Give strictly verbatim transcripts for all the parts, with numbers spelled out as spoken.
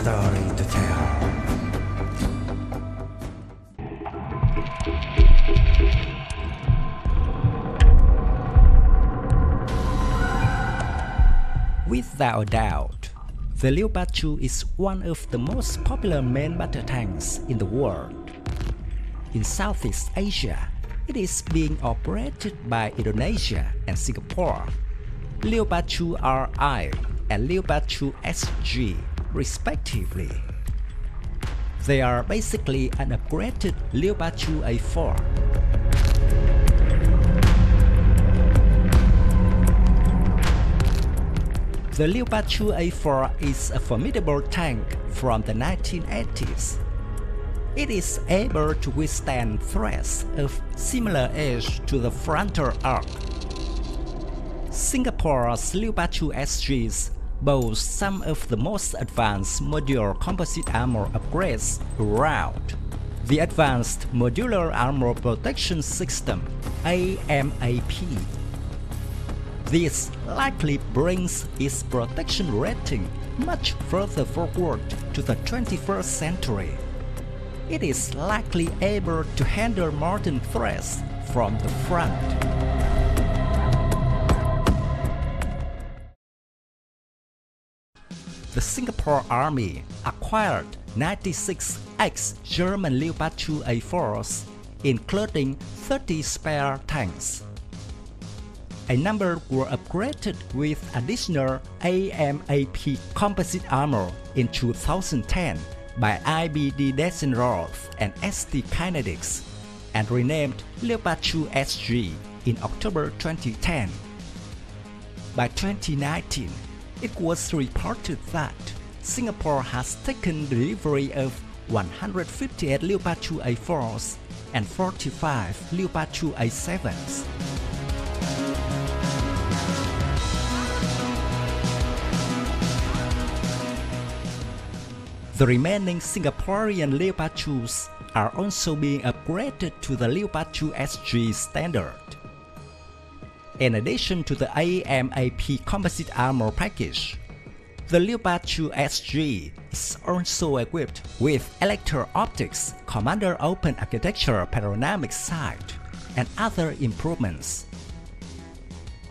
story to tell. Without doubt, the Leopard two is one of the most popular main battle tanks in the world. In Southeast Asia, it is being operated by Indonesia and Singapore. Leopard two R I and Leopard two S G respectively. They are basically an upgraded Leopard two A four. The Leopard two A four is a formidable tank from the nineteen eighties. It is able to withstand threats of similar age to the frontal arc. Singapore's Leopard two S Gs boasts some of the most advanced modular composite armor upgrades around. The Advanced Modular Armor Protection System A M A P. This likely brings its protection rating much further forward to the twenty-first century. It is likely able to handle modern threats from the front. The Singapore Army acquired ninety-six ex-German Leopard two A fours, including thirty spare tanks. A number were upgraded with additional A M A P composite armor in two thousand ten by I B D Desenroth and S D Kinetics, and renamed Leopard two S G in October twenty ten. By twenty nineteen, it was reported that Singapore has taken delivery of one hundred fifty-eight Leopard two A fours and forty-five Leopard two A sevens. The remaining Singaporean Leopard twos are also being upgraded to the Leopard two S G standard. In addition to the A M A P composite armor package, the Leopard two S G is also equipped with electro-optics, commander open architecture panoramic sight, and other improvements.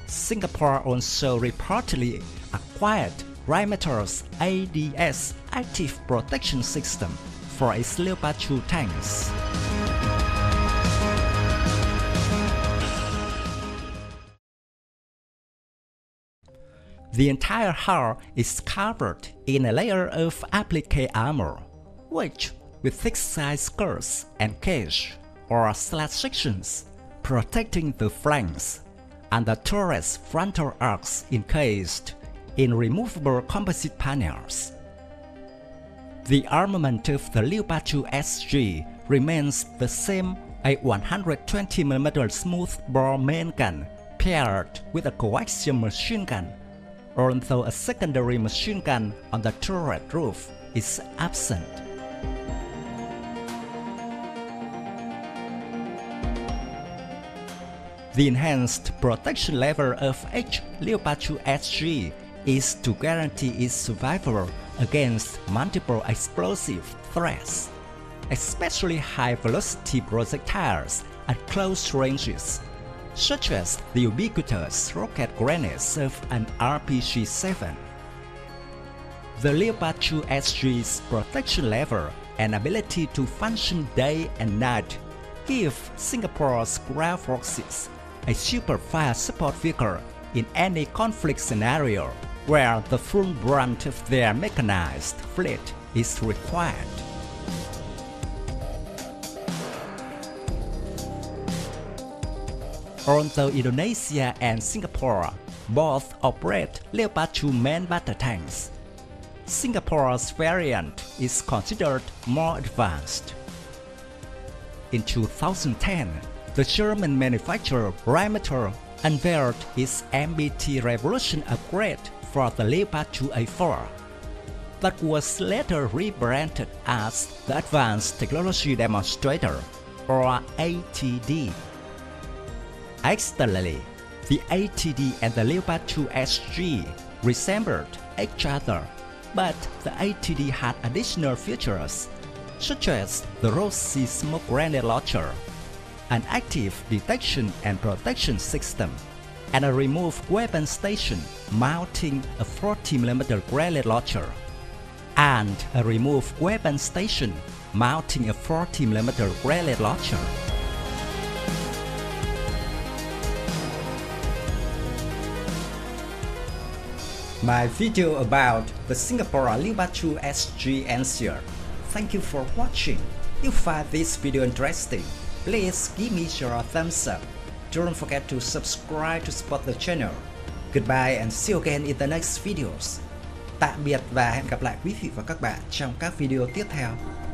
Singapore also reportedly acquired Rheinmetall's A D S active protection system for its Leopard two tanks. The entire hull is covered in a layer of applique armor, which, with thick-side skirts and cage or slat sections, protecting the flanks, and the turret's frontal arcs encased in removable composite panels. The armament of the Leopard two S G remains the same, a one hundred twenty millimeter smoothbore main gun paired with a coaxium machine gun, although a secondary machine gun on the turret roof is absent. The enhanced protection level of each Leopard two S G is to guarantee its survival against multiple explosive threats, especially high-velocity projectiles at close ranges, such as the ubiquitous rocket grenades of an R P G seven. The Leopard two S G's protection level and ability to function day and night give Singapore's ground forces a super fire support vehicle in any conflict scenario where the full brunt of their mechanized fleet is required. Although Indonesia and Singapore both operate Leopard two main battle tanks, Singapore's variant is considered more advanced. In two thousand ten, the German manufacturer Rheinmetall unveiled its M B T Revolution upgrade for the Leopard two A four, that was later rebranded as the Advanced Technology Demonstrator, or A T D. Externally, the A T D and the Leopard two S G resembled each other but the A T D had additional features, such as the Rolls-Royce smoke grenade launcher, an active detection and protection system, and a removed weapon station mounting a forty millimeter grenade launcher, and a removed weapon station mounting a forty millimeter grenade launcher. My video about the Singapore Leopard two S G ends here. Thank you for watching. If you find this video interesting, please give me your thumbs up. Don't forget to subscribe to support the channel. Goodbye and see you again in the next videos. Tạm biệt và hẹn gặp lại quý vị và các bạn trong các video tiếp theo.